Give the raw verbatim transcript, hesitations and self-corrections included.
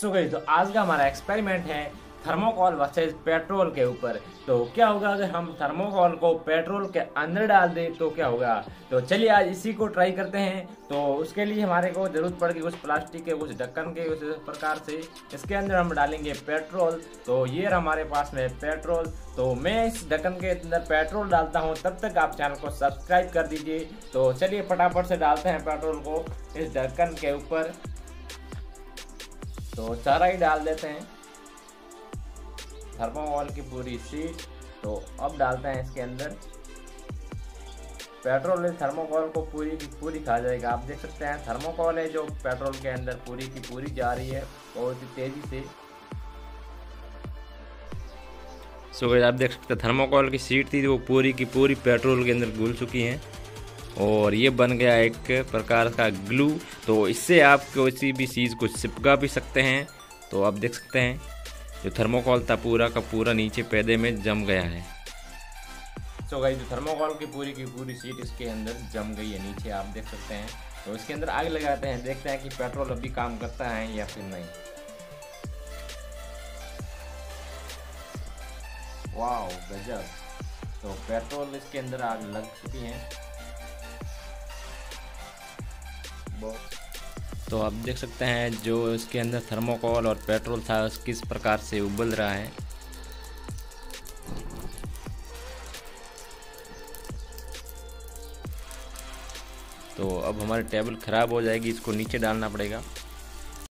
So guys, तो आज का हमारा एक्सपेरिमेंट है थर्मोकॉल वर्सेज पेट्रोल के ऊपर। तो क्या होगा अगर हम थर्मोकॉल को पेट्रोल के अंदर डाल दें, तो क्या होगा? तो चलिए आज इसी को ट्राई करते हैं। तो उसके लिए हमारे को ज़रूरत पड़ेगी कुछ प्लास्टिक के, कुछ ढक्कन के, उस प्रकार से। इसके अंदर हम डालेंगे पेट्रोल। तो ये हमारे पास में पेट्रोल। तो मैं इस ढक्कन के अंदर पेट्रोल डालता हूँ। तब तक आप चैनल को सब्सक्राइब कर दीजिए। तो चलिए फटाफट से डालते हैं पेट्रोल को इस ढक्कन के ऊपर। तो सारा ही डाल देते हैं, थर्मोकॉल की पूरी शीट। तो अब डालते हैं इसके अंदर पेट्रोल। इस थर्मोकॉल को पूरी की पूरी खा जाएगा। आप देख सकते हैं थर्मोकॉल है जो पेट्रोल के अंदर पूरी की पूरी जा रही है बहुत ही तेज़ी से। सो गाइस, आप देख सकते हैं थर्मोकॉल की शीट थी वो पूरी की पूरी पेट्रोल के अंदर घुल चुकी हैं और ये बन गया एक प्रकार का ग्लू। तो इससे आप किसी भी चीज़ को चिपका भी सकते हैं। तो आप देख सकते हैं जो थर्मोकॉल था पूरा का पूरा नीचे पैदे में जम गया है। सो गाइस, जो थर्मोकॉल की पूरी की पूरी शीट इसके अंदर जम गई है नीचे, आप देख सकते हैं। तो इसके अंदर आग लगाते हैं, देखते हैं कि पेट्रोल अभी काम करता है या फिर नहीं। वाओ गजब! तो पेट्रोल इसके अंदर आग लग चुकी है। तो आप देख सकते हैं जो इसके अंदर थर्मोकॉल और पेट्रोल था किस प्रकार से उबल रहा है। तो अब हमारी टेबल ख़राब हो जाएगी, इसको नीचे डालना पड़ेगा।